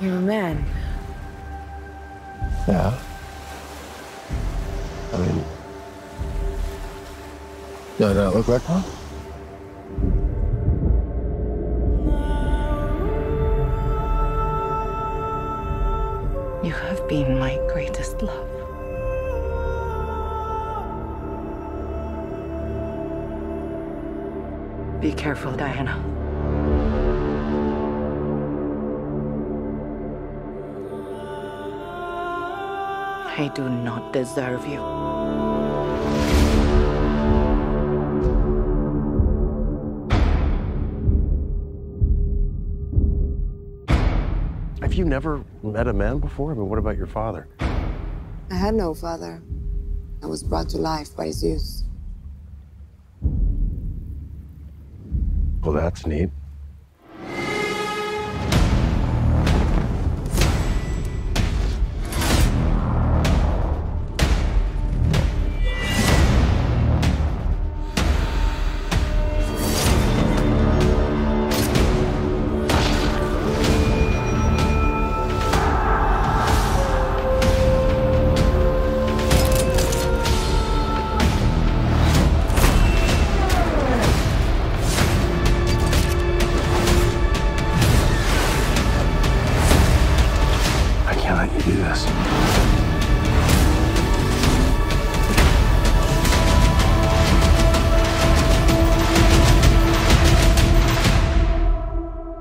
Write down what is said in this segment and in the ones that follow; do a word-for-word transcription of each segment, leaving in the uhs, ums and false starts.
You're a man. Yeah. I mean... No, no, look like one. You have been my greatest love. Be careful, Diana. I do not deserve you. Have you never met a man before? I mean, what about your father? I had no father. I was brought to life by Zeus. Well, that's neat.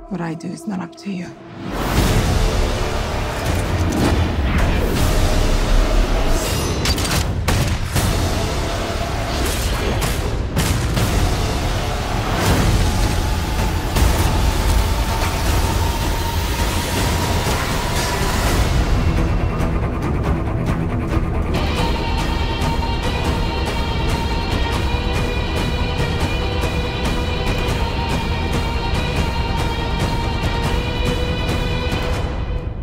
What I do is not up to you.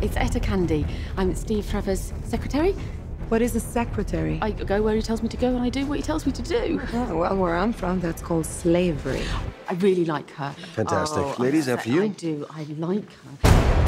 It's Etta Candy. I'm Steve Trevor's secretary. What is a secretary? I go where he tells me to go and I do what he tells me to do. Oh, well, where I'm from, that's called slavery. I really like her. Fantastic. Oh, Ladies, after you. I do. I like her.